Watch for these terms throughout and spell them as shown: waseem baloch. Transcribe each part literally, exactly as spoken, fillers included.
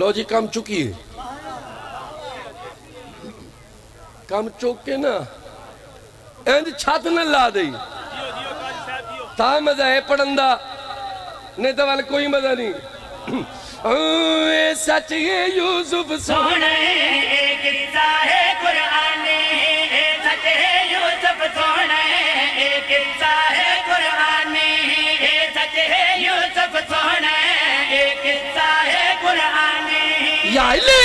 Logic कम चुकी है, कम चुक के ना इंज छत न ला दई ता मजा है पढ़न का, नहीं तो वाल कोई मजा नहीं। सच ये यूसुफ सोहने किस्सा है कुरान, सच है यूसुफ सोहने किस्सा है कुरान, सच है यूसुफ सोहने किस्सा है कुरान, याली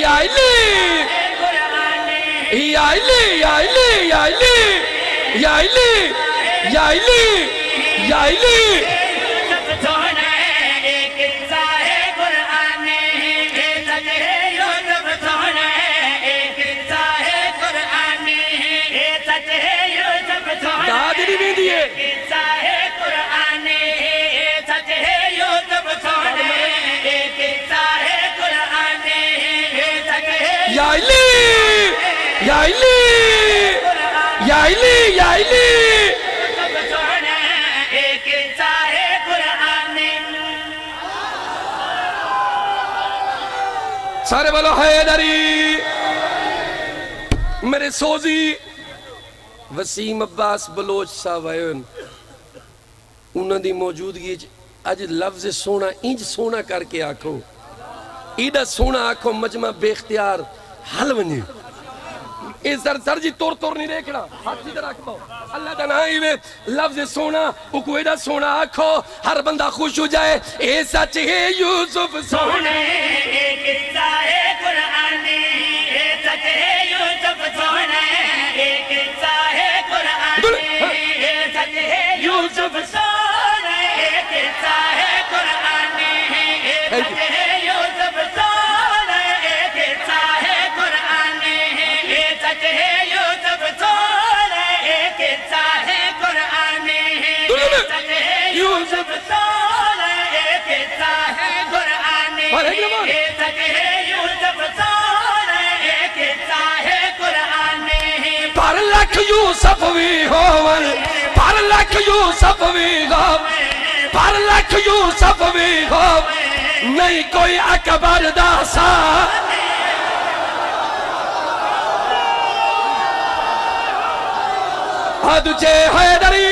याली याली याली याली याली याली याली याइली याइली याइली याइली सारे बोलो हैदरी। मेरे सोजी वसीम अब्बास बलोच साहब आए, उन्होंने मौजूदगी अज लफ्ज सोना इंज सोना करके आखो, एडा सोना आखो मजमा बेख्तियार हल वने। ए सर सर जी तुर तुर नहीं रेखड़ा, हाथ इधर रख पाओ, अल्लाह दा नाम ही वे लफ्ज सोना उको एडा सोना आखो हर बंदा खुश हो जाए। ए सच है यूसुफ सोहने ए किस्सा है कुरान, ए सच है यूसुफ सोहने ए किस्सा है कुरान, ए सच है यूसुफ सोहने ए किस्सा है कुरान, ए सच है यूसुफ सोहने ए किस्सा है कुरान, ए सच है यूसुफ सोहने ए किस्सा है कुरान, ए सच है यूसुफ सोहने ए किस्सा है कुरान, ए सच है यूसुफ सोहने ए किस्सा है कुरान। पर लख यूसुफ भी होवन, पर लख यूसुफ भी हो, पर लख यूसुफ भी हो, नहीं कोई अकबर दासा। तुझे हैदरी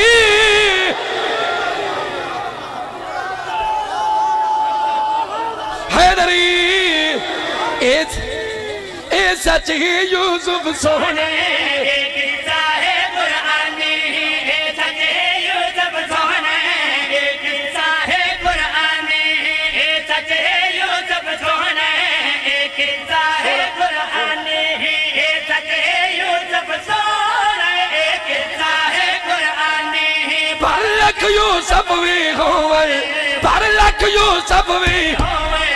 हैदरी ए सच ही यूसुफ सोहने यूसुफ भी होवे, पर लख यूसुफ भी होवे,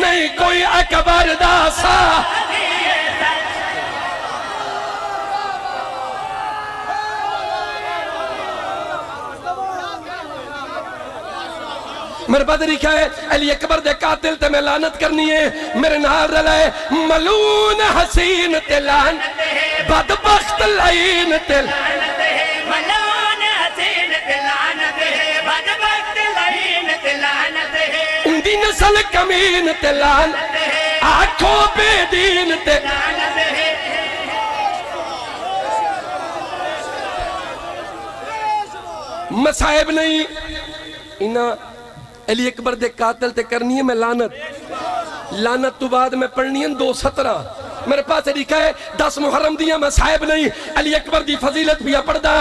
नहीं कोई अकबर दासा। मेरे बाद लिखा है अली अकबर दे कातिल ते मैं लानत करनी है, मेरे नाल रला है मलून हसीन ते लान बदबख्त लाइन ते नसल कमीन ते लान आंखों पे दीन ते मसाइब नहीं इना अली अकबर दे कातिल ते करनी है मैं लानत। लानत तो बाद मैं पढ़नी है दो सत्रह, मेरे पास लिखा है दस मुहर्रम दिया मैं साहिब नहीं अली अकबर दी फजीलत भी पढ़दा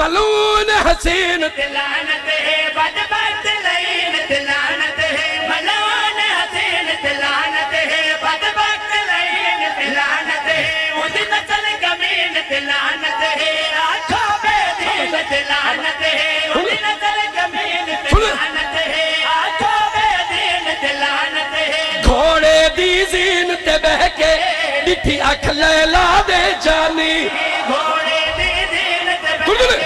मलून हसीन ते लानत है बदबख्त लाइन ते लानत है, मलून हसीन ते लानत है बदबख्त लाइन ते लानत है, उदी नस्ल कमीन ते लानत है आंखों पे दीन ते लानत है, उदी नस्ल कमीन ते लानत है आंखों पे दीन ते लानत है, घोड़े दी जीन ते बहके दिठी अख लैला दे जानी, घोड़े दी जीन ते बहके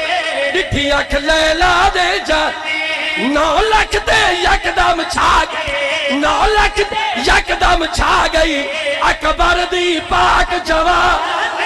दिठी अख लैला दे जानी, नौ लख ते यकदम छा गई, नौ लख यकदम छा गई अकबर दी पाक जवान।